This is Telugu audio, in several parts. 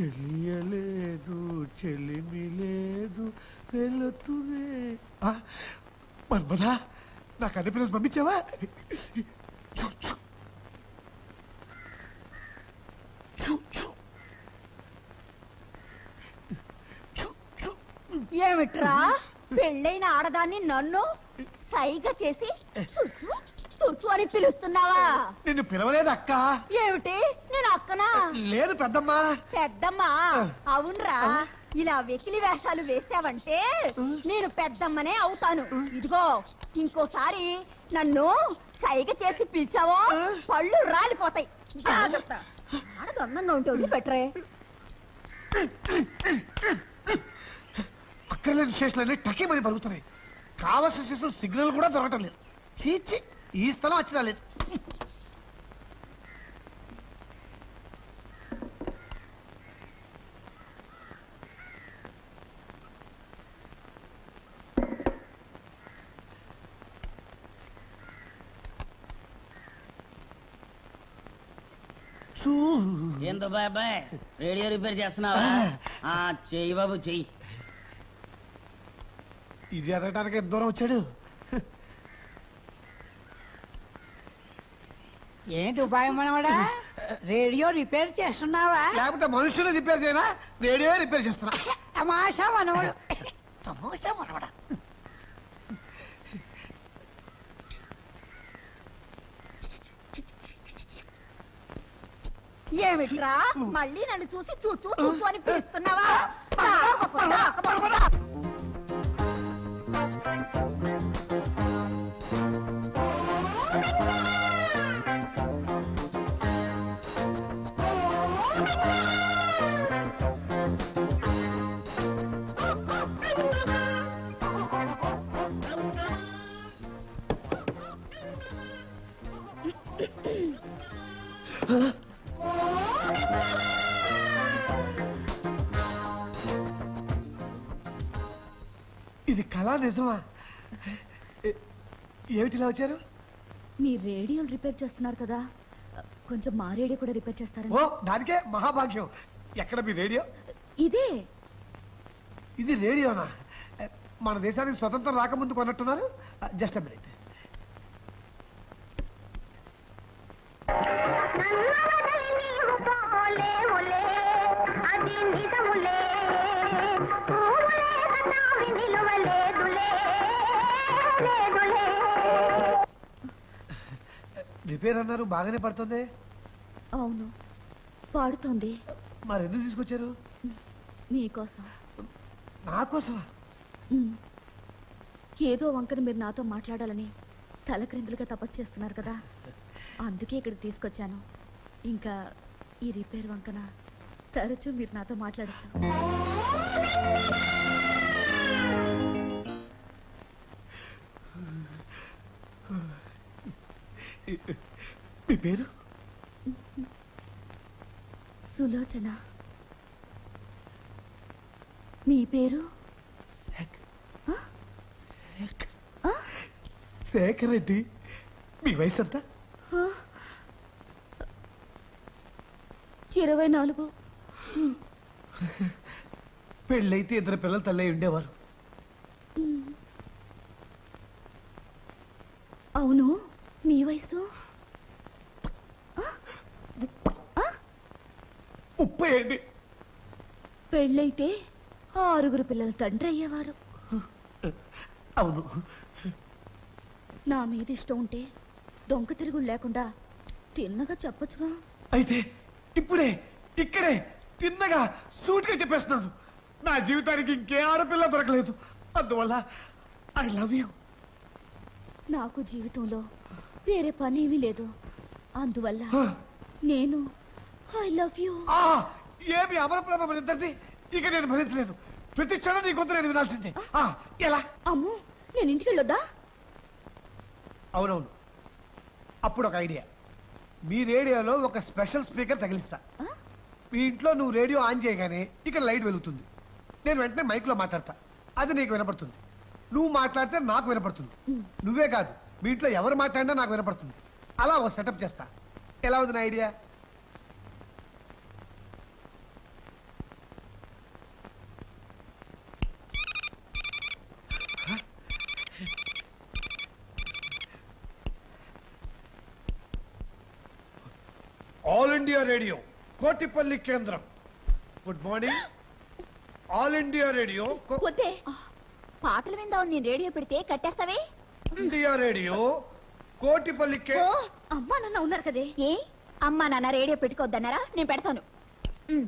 చెలియలేదు చెలిమిలేదు వెలుతురే. మన్మదా, నాకు అన్ని పిల్లలు పంపించావా? ఏమిట్రా పెళ్ళైన ఆడదాన్ని నన్ను సైగ చేసి చూచు అని పిలుస్తున్నావా? నిన్ను పిలవలేదు అక్క. ఏమిటి నేను అక్కనా? లేదు పెద్దమ్మా. పెద్దమ్మా? అవునరా, ఇలా వెకిలి వేషాలు వేసావంటే నేను పెద్దమ్మనే అవుతాను. ఇదిగో ఇంకోసారి నన్ను సైగ చేసి పిలిచావో పళ్ళు రాలిపోతాయి. ఆడదు అందంగా ఉంటే వదిలి పెట్టరే. అక్కర్లేని శేషులన్నీ టకీ మరి పరుగుతున్నాయి. కావలసిన శేషులు సిగ్నల్ కూడా దొరకటం లేదు. చీచి, ఈ స్థలం వచ్చినా లేదు. ఏందో బాబాయ్ రేడియో రిపేర్ చేస్తున్నావా? చెయ్యి బాబు చెయ్యి. ఇది అడగటానికి ఎంత దూరం వచ్చాడు? ఏంటి ఉపాయం మనవాడా? రేడియో రిపేర్ చేస్తున్నావా? లేకపోతే మనుషులు రిపేర్ చేయనా? రేడియో రిపేర్ చేస్తున్నా. తమాషా మనవాడు, తమాషా మనవాడా. ఏమిట్రా మళ్ళీ నన్ను చూసి చూచూ చూచూ అని పిలుస్తున్నావా? ఇది కళా నిజమా? ఏమిటిలా వచ్చారు? మీ రేడియో రిపేర్ చేస్తున్నారు కదా, కొంచెం మా రేడియో కూడా రిపేర్ చేస్తారు. ఓ దానికే మహాభాగ్యం. ఎక్కడ మీ రేడియో? ఇదే. ఇది రేడియోనా? మన దేశానికి స్వతంత్రం రాకముందు కొన్నట్టున్నారు. Just a minute. రిపేర్ అన్నారు, బాగానే పడుతుంది. అవును పడుతుంది. మరి ఎందుకు తీసుకొచ్చారు? నీకోసం. నాకోసమా? ఏదో వంకని మీరు నాతో మాట్లాడాలని తలక్రిందులుగా తపస్సు చేస్తున్నారు కదా, అందుకే ఇక్కడికి తీసుకొచ్చాను. ఇంకా ఈ రిపేర్ వంకన తరచూ మీరు నాతో మాట్లాడచ్చు. మీ పేరు? సులోచన. మీ పేరు? శేఖర్ రెడ్డి. మీ వయసు ఎంత? 24. పెళ్ళైతే 2 పిల్లలు తల్లై ఉండేవారు. అవును, మీ వయసు? 37. పెళ్ళైతే 6 పిల్లల తండ్రి అయ్యేవారు. అవును. నా మీద ఇష్టం ఉంటే డొంక తిరుగుడు లేకుండా తిన్నగా చెప్పచ్చుగా. అయితే ఇప్పుడే ఇక్కడే తిన్నగా సూటిగా చెప్పేస్తున్నాను, నా జీవితానికి ఇంకే ఆడపిల్ల దొరకలేదు, అందువల్ల ఐ లవ్ యూ. నాకు జీవితంలో వేరే పనేమీ లేదు, అందువల్ల నేను ఐ లవ్ యూ. ఏమి అమరప్రభ మనిద్దరిది, ఇక నేను భరించలేను. ప్రతి క్షణం నీ కొంత నేను వినాల్సిందే. ఎలా? అమ్మో, నేను ఇంటికి వెళ్ళొద్దా? అవునవును. అప్పుడు ఒక ఐడియా. మీ రేడియోలో ఒక స్పెషల్ స్పీకర్ తగిలిస్తా. మీ ఇంట్లో నువ్వు రేడియో ఆన్ చేయగానే ఇక్కడ లైట్ వెలుగుతుంది. నేను వెంటనే మైక్లో మాట్లాడతా, అది నీకు వినపడుతుంది. నువ్వు మాట్లాడితే నాకు వినపడుతుంది. నువ్వే కాదు, మీ ఇంట్లో ఎవరు మాట్లాడినా నాకు వినపడుతుంది. అలా ఒక సెటప్ చేస్తా. ఎలా ఉంది నా idea? India Radio, Kotipalli Kendram. Good morning. All India Radio. Kodde. Paatlu vinda unni radio pedite kattestave. India Radio, Kotipalli Kendram. Oh, amma nanna unnaru kade. Ye? Amma nanna radio pettukoddannara nenu pedtanu.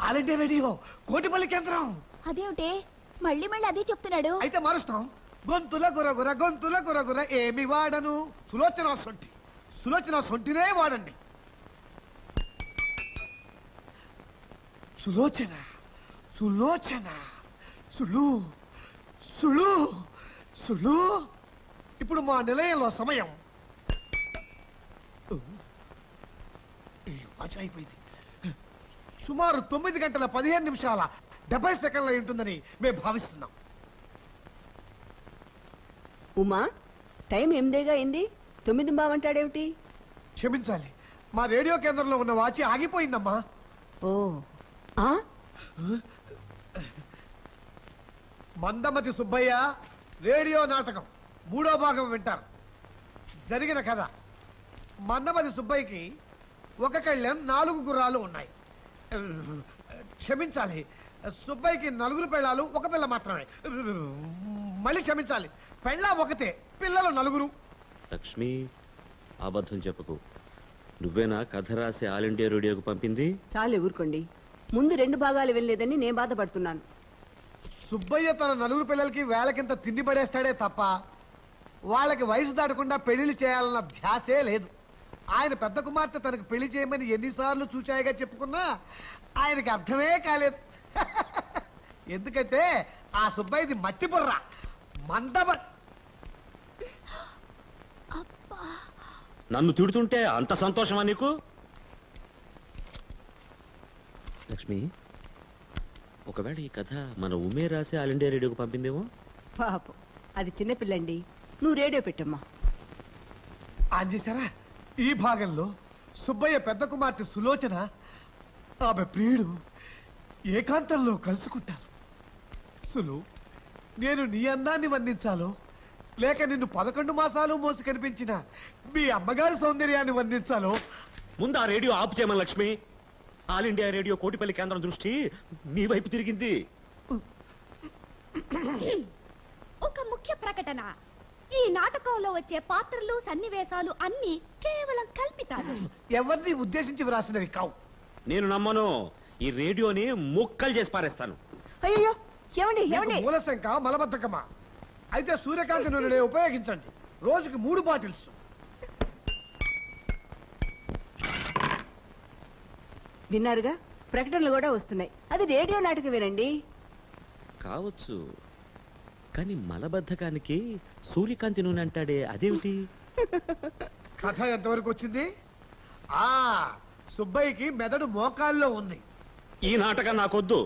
All India Radio, Kotipalli Kendram. Adevute malli malli adi cheptunadu. Aithe marustam. గొంతుల గురగుర ఏమి వాడను సులోచన సొంటినే వాడండి. సులోచన సులోచన సులు సులు సులు ఇప్పుడు మా నిలయంలో సమయం అయిపోయింది. సుమారు 9:15:70 ఉంటుందని మేము భావిస్తున్నాం. ఉమా, టైం ఎందేగా అయింది. 9 బావంటాడేమిటి? క్షమించాలి, మా రేడియో కేంద్రంలో ఉన్న వాచి ఆగిపోయిందమ్మా. ఓ మందమతి సుబ్బయ్య రేడియో నాటకం 3వ భాగం వింటారు. జరిగిన కథ: మందమతి సుబ్బయ్యకి ఒక కళ్ళెం 4 గుర్రాలు ఉన్నాయి. క్షమించాలి, సుబ్బయ్యకి 4 పెళ్ళాలు, ఒక పిల్ల మాత్రమే. మళ్ళీ క్షమించాలి, పెళ్ళ ఒకతే, పిల్లలు 4. లక్ష్మి, అబద్ధం చెప్పకు. నువ్వేనా కథ రాసి ఆల్ ఇండియా రేడియోకు పంపింది? చాలు ఊరుకోండి. ముందు 2 భాగాలు వెళ్ళలేదని నేను బాధపడుతున్నాను. సుబ్బయ్య తన 4 పిల్లలకి వేళకింత తిండి పడేస్తాడే తప్ప వాళ్ళకి వయసు దాటకుండా పెళ్లి చేయాలన్న ధ్యాసే లేదు. ఆయన పెద్ద కుమార్తె తనకు పెళ్లి చేయమని ఎన్నిసార్లు చూచాయిగా చెప్పుకున్నా ఆయనకి అర్థమే కాలేదు. ఎందుకంటే ఆ సుబ్బయ్యది మట్టి బుర్ర. నన్ను తిడుతుంటే అంత సంతోషమా నీకు? లక్ష్మి, ఒకవేళ ఈ కథ మన ఉమే రాసి ఆల్ ఇండియా రేడియోకి పంపిందేమో. పాపం, అది చిన్నపిల్లండి. నువ్వు రేడియో పెట్టమ్మా. ఆన్ చేశారా? ఈ భాగంలో సుబ్బయ్య పెద్ద కుమార్తె సులోచన ఆమె ప్రియుడు ఏకాంతంలో కలుసుకుంటారు. సులు, నేను నీ అందాన్ని వర్ణించాలో లేక నిన్ను 11 మాసాలు మోసి కనిపించిన మీ అమ్మగారి సౌందర్యాన్ని వర్ణించాలో? ముందు ఆ రేడియో ఆపు చేయమని Lakshmi. All India radio Kotipalli కేంద్రం దృష్టి మీ వైపు తిరిగింది. ఒక ముఖ్య ప్రకటన: ఈ నాటకంలో వచ్చే పాత్రలు, సన్నివేశాలు అన్ని కేవలం కల్పితాలు, ఎవరిని ఉద్దేశించి వ్రాసినవి కావు. నేను నమ్మను. ఈ రేడియోని ముక్కలు చేసి పారేస్తాను. అయ్యో, మూలశంక మలబద్ధకమా? అయితే సూర్యకాంతి నూనె ఉపయోగించండి. రోజుకి 3 బాటిల్స్. విన్నారుగా, ప్రకటనలు కూడా వస్తున్నాయి. అది రేడియో నాటకం వినండి. కావచ్చు, కానీ మలబద్ధకానికి సూర్యకాంతి నూనె అంటాడే, అదేమిటి? కథ ఎంతవరకు వచ్చింది? ఆ సుబ్బయ్యకి మెదడు మోకాల్లో ఉంది. ఈ నాటకం నాకొద్దు.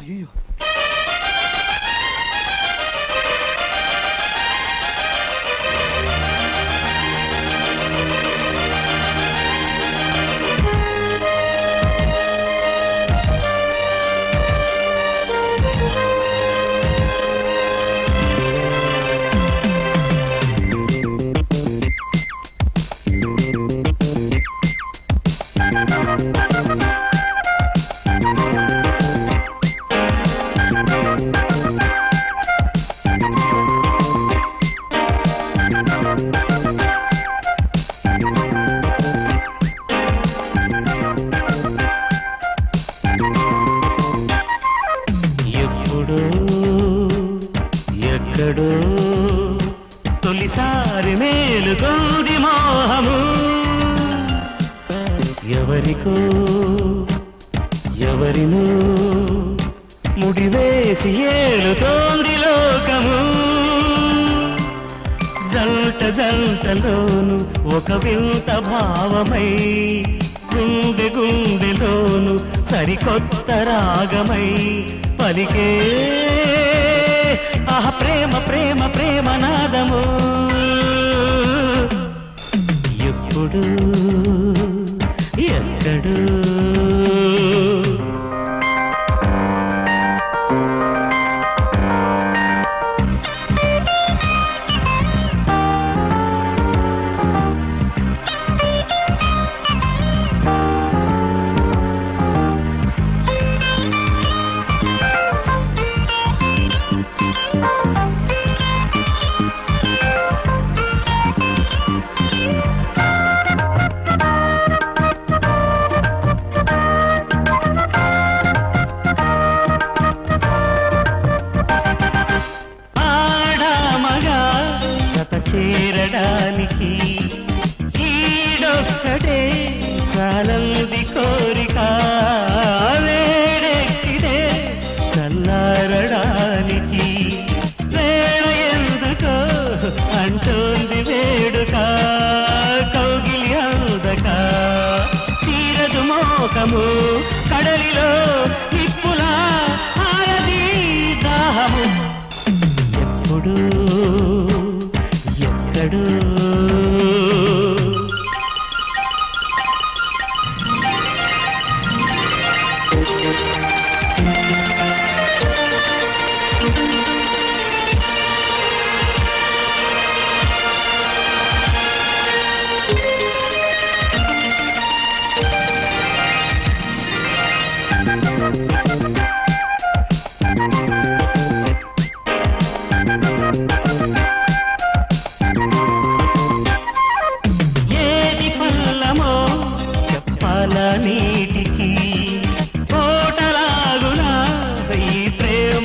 అయ్యో, ఎక్కడు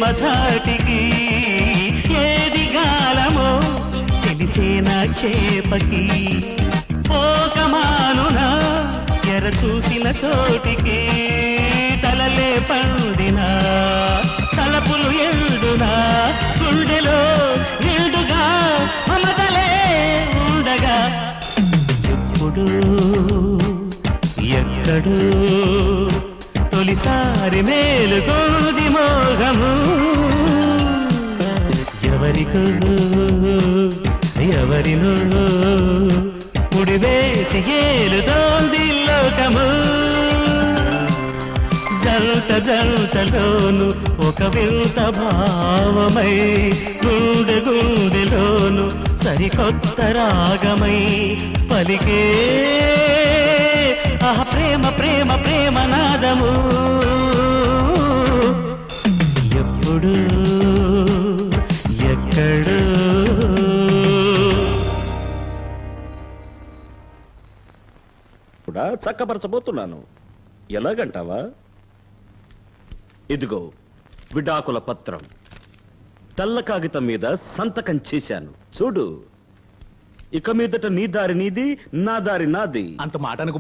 మధాటికి ఏది గాలమో తెలిసేనా చేపకి పోకమానునా ఎర చూసిన చోటికి తలలే పండినా తలపులు ఎండునా గుండెలో నిండుగా మమతలే ఉండగా ఎప్పుడు ఎక్కడో తొలిసారి మేలుకోది మోహము ఎవరికో ఎవరినో ఉడివేసి ఏలుతోంది లోకము జంట జంటలోను ఒక వింత భావమై గుండె గుండెలోను సరికొత్త రాగమై పలికే ఆ ప్రేమ ప్రేమ ప్రేమ నాదము ఎప్పుడు ఎక్కడో కూడా చక్కపరచబోతున్నాను. ఎలాగంటావా? ఇదిగో విడాకుల పత్రం, తెల్ల కాగితం మీద సంతకం చేశాను చూడు. ఇక మీదట నీ దారి నీది, నా దారి నాది. అంత మాట